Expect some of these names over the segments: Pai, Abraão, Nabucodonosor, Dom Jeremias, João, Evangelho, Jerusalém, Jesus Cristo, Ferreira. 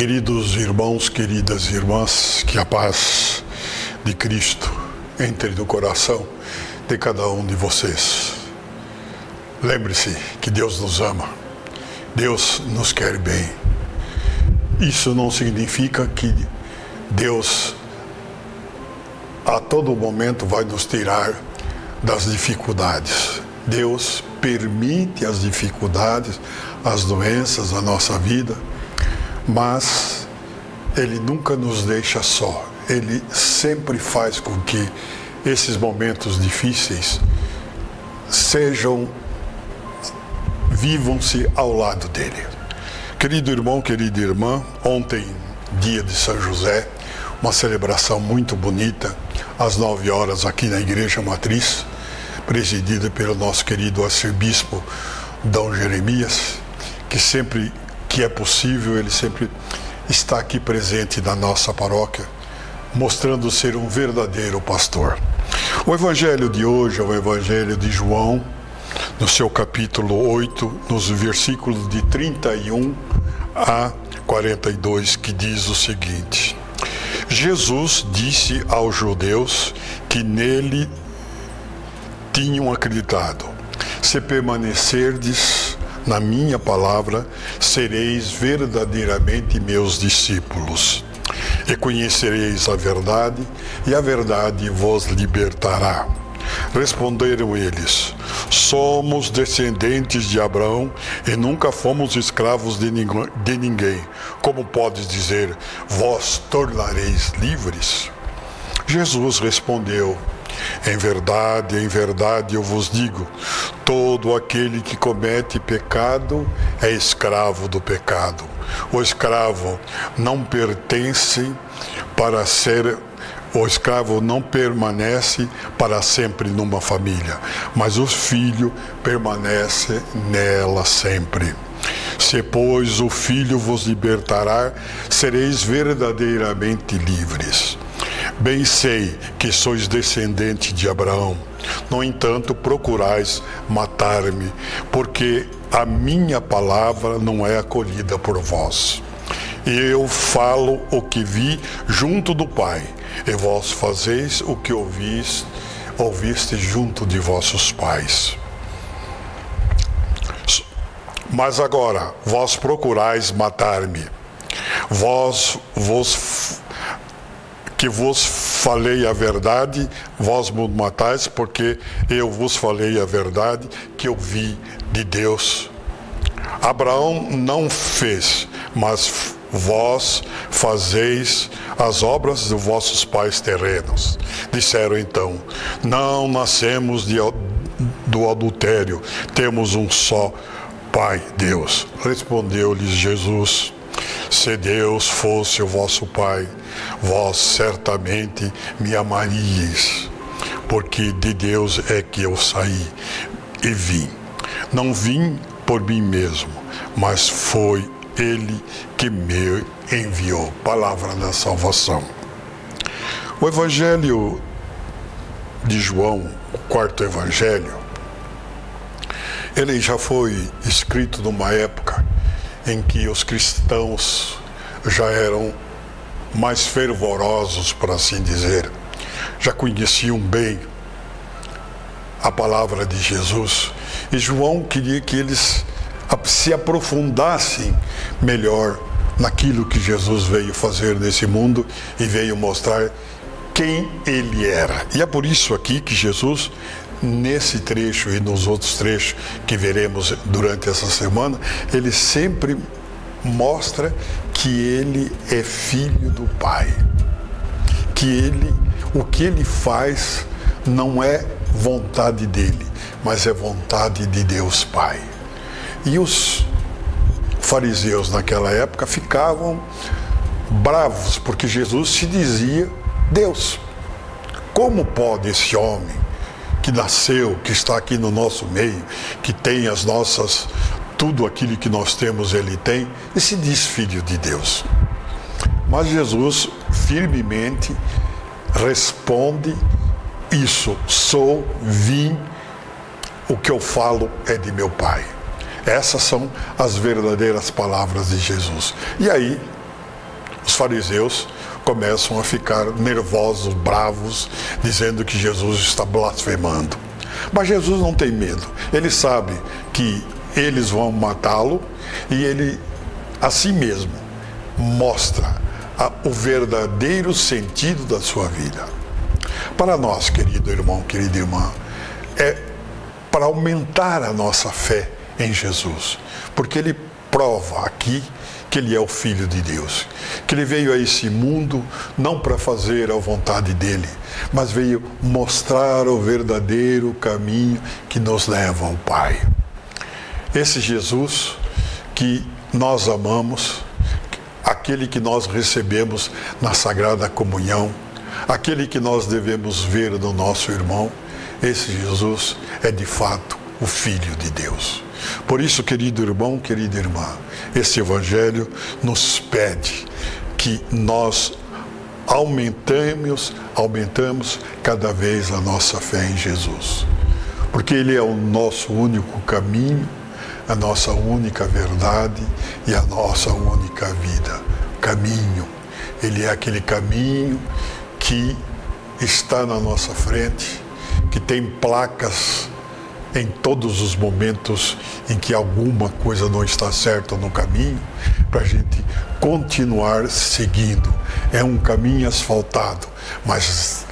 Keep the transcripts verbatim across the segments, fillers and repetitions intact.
Queridos irmãos, queridas irmãs, que a paz de Cristo entre no coração de cada um de vocês. Lembre-se que Deus nos ama, Deus nos quer bem. Isso não significa que Deus a todo momento vai nos tirar das dificuldades. Deus permite as dificuldades, as doenças, a nossa vida, mas Ele nunca nos deixa só. Ele sempre faz com que esses momentos difíceis sejam, vivam-se ao lado dEle. Querido irmão, querida irmã, ontem, dia de São José, uma celebração muito bonita, às nove horas aqui na Igreja Matriz, presidida pelo nosso querido arcebispo Dom Jeremias, que sempre que é possível, ele sempre está aqui presente na nossa paróquia, mostrando ser um verdadeiro pastor. O Evangelho de hoje é o Evangelho de João, no seu capítulo oito, nos versículos de trinta e um a quarenta e dois, que diz o seguinte: Jesus disse aos judeus que nele tinham acreditado: se permanecerdes na minha palavra, sereis verdadeiramente meus discípulos, e conhecereis a verdade, e a verdade vos libertará. Responderam eles: somos descendentes de Abraão e nunca fomos escravos de ninguém. Como podes dizer, vós tornareis livres? Jesus respondeu: em verdade, em verdade eu vos digo, todo aquele que comete pecado é escravo do pecado. O escravo não pertence para ser O escravo não permanece para sempre numa família, mas o filho permanece nela sempre. Se, pois, o filho vos libertará, sereis verdadeiramente livres. Bem sei que sois descendente de Abraão. No entanto, procurais matar-me, porque a minha palavra não é acolhida por vós. Eu falo o que vi junto do Pai, e vós fazeis o que ouvis, ouviste junto de vossos pais. Mas agora, vós procurais matar-me, vós vos, que vos falei a verdade, vós me matais, porque eu vos falei a verdade que eu vi de Deus. Abraão não fez, mas vós fazeis as obras dos vossos pais terrenos. Disseram então: não nascemos de, do adultério, temos um só Pai, Deus. Respondeu-lhes Jesus: se Deus fosse o vosso Pai, vós certamente me amaríeis, porque de Deus é que eu saí e vim. Não vim por mim mesmo, mas foi Ele que me enviou. Palavra da salvação. O Evangelho de João, o quarto Evangelho, ele já foi escrito numa época em que os cristãos já eram mais fervorosos, por assim dizer, já conheciam bem a palavra de Jesus, e João queria que eles se aprofundassem melhor naquilo que Jesus veio fazer nesse mundo e veio mostrar quem Ele era. E é por isso aqui que Jesus, nesse trecho e nos outros trechos que veremos durante essa semana, Ele sempre mostra que Ele é filho do Pai, que Ele, o que Ele faz não é vontade dEle, mas é vontade de Deus Pai. E os fariseus naquela época ficavam bravos, porque Jesus se dizia Deus. Como pode esse homem que nasceu, que está aqui no nosso meio, que tem as nossas, tudo aquilo que nós temos ele tem, e se diz filho de Deus? Mas Jesus firmemente responde isso: sou, vim, o que eu falo é de meu Pai. Essas são as verdadeiras palavras de Jesus. E aí, os fariseus começam a ficar nervosos, bravos, dizendo que Jesus está blasfemando. Mas Jesus não tem medo. Ele sabe que eles vão matá-lo e ele, a si mesmo, mostra a, o verdadeiro sentido da sua vida. Para nós, querido irmão, querida irmã, é para aumentar a nossa fé em Jesus, porque ele prova aqui que ele é o Filho de Deus, que ele veio a esse mundo não para fazer a vontade dele, mas veio mostrar o verdadeiro caminho que nos leva ao Pai. Esse Jesus que nós amamos, aquele que nós recebemos na Sagrada Comunhão, aquele que nós devemos ver no nosso irmão, esse Jesus é de fato o Filho de Deus. Por isso, querido irmão, querida irmã, esse Evangelho nos pede que nós aumentemos, aumentamos cada vez a nossa fé em Jesus, porque ele é o nosso único caminho, a nossa única verdade e a nossa única vida. Caminho, ele é aquele caminho que está na nossa frente, que tem placas em todos os momentos em que alguma coisa não está certa no caminho, para a gente continuar seguindo. É um caminho asfaltado, mas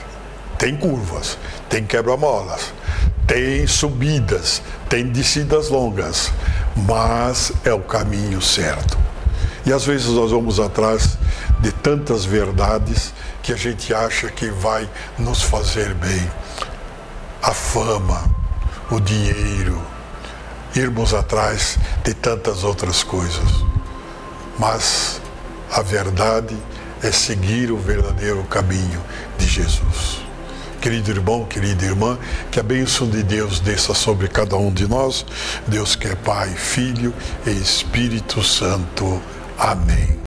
tem curvas, tem quebra-molas, tem subidas, tem descidas longas, mas é o caminho certo. E às vezes nós vamos atrás de tantas verdades que a gente acha que vai nos fazer bem. A fama, o dinheiro, irmos atrás de tantas outras coisas. Mas a verdade é seguir o verdadeiro caminho de Jesus. Querido irmão, querida irmã, que a bênção de Deus desça sobre cada um de nós. Deus que é Pai, Filho e Espírito Santo. Amém.